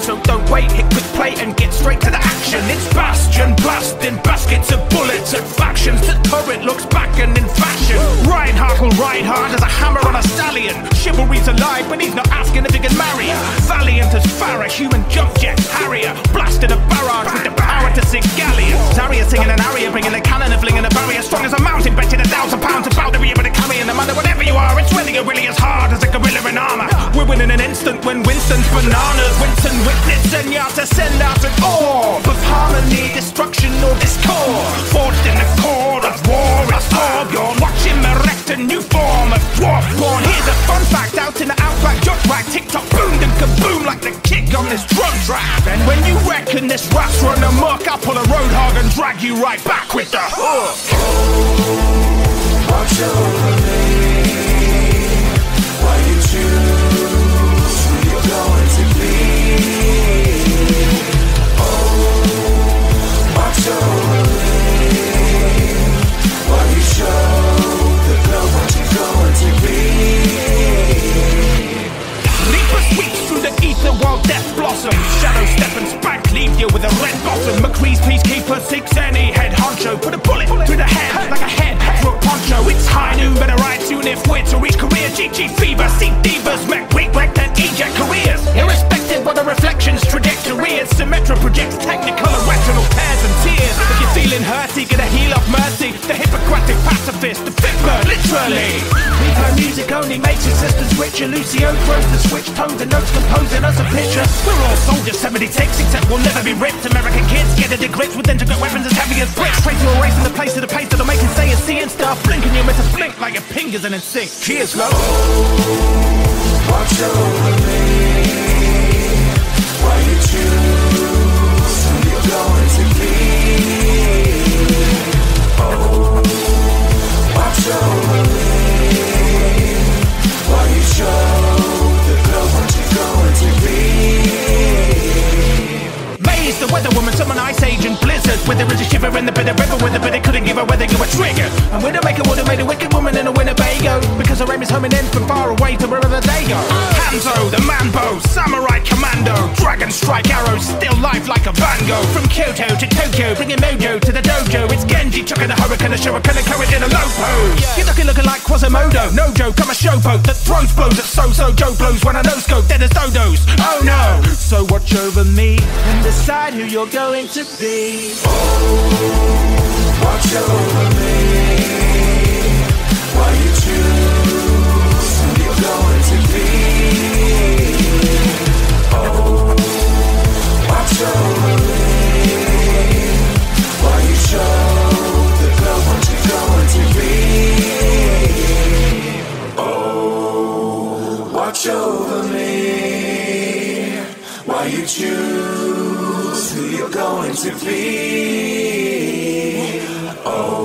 so don't wait, hit quick play and get straight to the action. It's Bastion, blasting baskets of bullets at factions. The turret looks back and in fashion. Reinhardt will ride hard as a hammer on a stallion. Chivalry's alive, but he's not asking if he can marry her. Valiant as Farah, human jump jet harrier. Blasted a barrage with the power to sink galleons. Zarya singing an aria, bringing a cannon and flinging a barrier. Strong as a mountain, betting £1,000 about to be able to carry. And no matter whatever you are, it's really, really as hard as a gorilla in armor. We're winning an instant when Winston's bananas. Winston witnessed and you have to send out an orb of harmony, destruction or discord. Forged in the cord of war, it's orb. You're watching erect a new form of dwarf born. Here's a fun fact, out in the outback, jump back, tick-tock, boomed and kaboom like the kick on this drum track. And when you reckon this rap's run amok, I'll pull a Roadhog and drag you right back with the hook. Oh, watch over me, why you choose who you're going to be. Oh, watch over me, why you show the girl what you're going to be. Libra sweeps through the ether while death blossoms. Shadow step and spank leave you with a red bottom. McCree's peacekeeper seeks any head honcho. Put a bullet through the head like a head through a poncho. It's high noon, better ride soon if we're to reach career. GG fever, seek divas, mech weak wreck then eject careers. Irrespective of the reflection's trajectory is, Symmetra projects technical and rational pairs and tears. If you're feeling hurty, get a heal off Mercy, the Hippocratic pacifist, the fit bird, literally. Her music only makes your sisters richer. Lucio throws the switch, tones and notes, composing us a picture. We're all Soldier 76, except we'll never be ripped. American kids get into grips with intricate weapons as heavy as bricks. Trace your race in the place to the pace that'll make it say and see and start blinking. You're meant to blink like your fingers and in sync. Cheers, love. Oh, watch over me, why you choose who you're going to be. Oh, watch over me, why you show the girl what you're going to be. Maze, the weather woman, summon ice agent blizzards. Where there is a shiver in the bitter river, with the bitter couldn't give her whether you were triggered. And we're the maker would have made a wicked woman in a Winnebago, because her aim is homing in from far away to wherever they go. Hanzo, the Manbo, Samurai Commando, Dragon Strike arrows, still life like a Van Gogh. From Kyoto to Tokyo, bringing mojo to the dojo. It's Genji, chucking the hurricane, a shuriken, a courage in a low pose. You're looking like Quasimodo, no joke, I'm a showboat that throws blows at so-so. Joe blows when I no-scope, dead as dodos, oh no. So watch over me, and decide who you're going to be. Oh, watch over me, why you choose who you're going to be. Oh, watch over me, why you show the girl what you're going to be. Oh, watch over me, why you choose who you're going to be. Oh,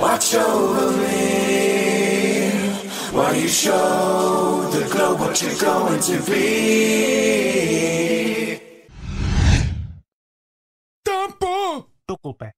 watch over me, while you show the globe what you're going to be. Tampo!